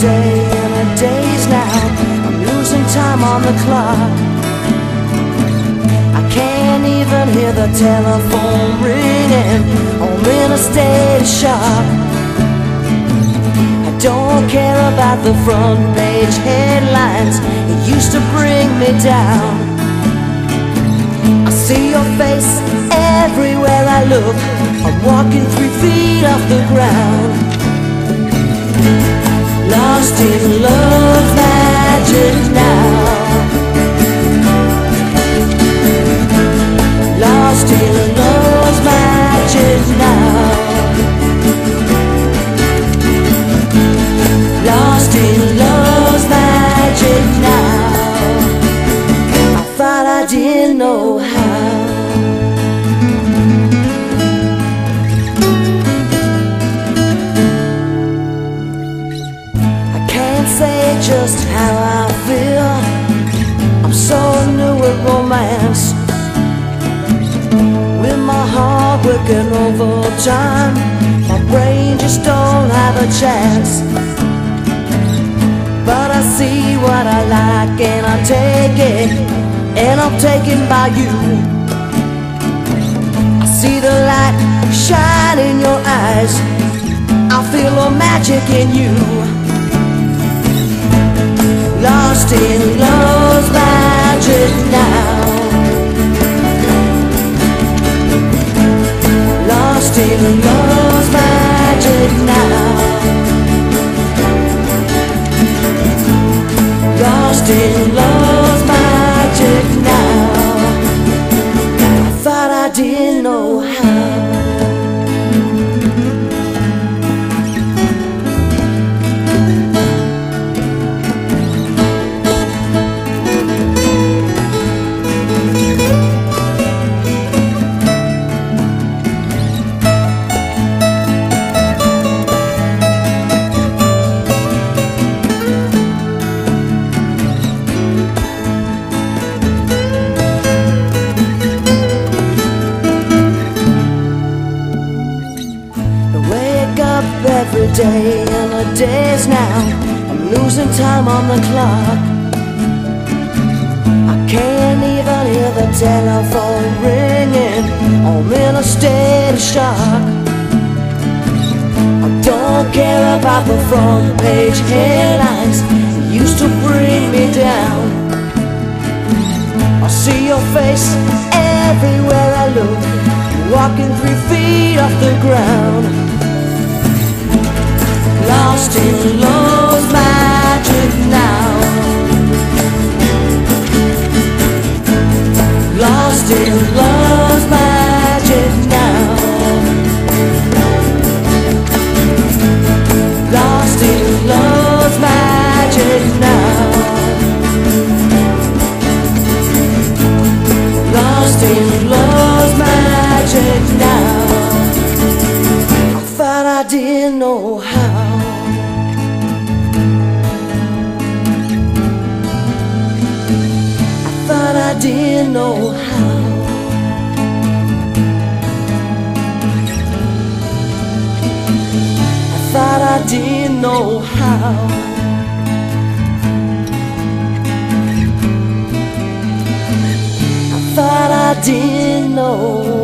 day and the days now. I'm losing time on the clock. I can't even hear the telephone ringing. I'm in a state of shock. I don't care about the front page headlines. It used to bring me down. I see your face everywhere I look. I'm walking 3 feet off the ground. Lost in love magic now. Lost in love magic now. Lost in love magic now. I thought I didn't know how. Just how I feel. I'm so new at romance. With my heart working overtime, my brain just don't have a chance. But I see what I like and I take it, and I'm taken by you. I see the light shine in your eyes. I feel the magic in you. Lost in love's magic now. Lost in love's magic now. Lost in love's magic now. I thought I didn't know how. Every day and the days now, I'm losing time on the clock. I can't even hear the telephone ringing. I'm in a state of shock. I don't care about the front page headlines. It used to bring me down. I see your face everywhere I look. Walking 3 feet off the ground. Lost in love's magic now. Lost in love's magic now. Lost in love's magic now. Lost in love's magic now. I thought I didn't know how. I didn't know how. I thought I didn't know how. I thought I didn't know.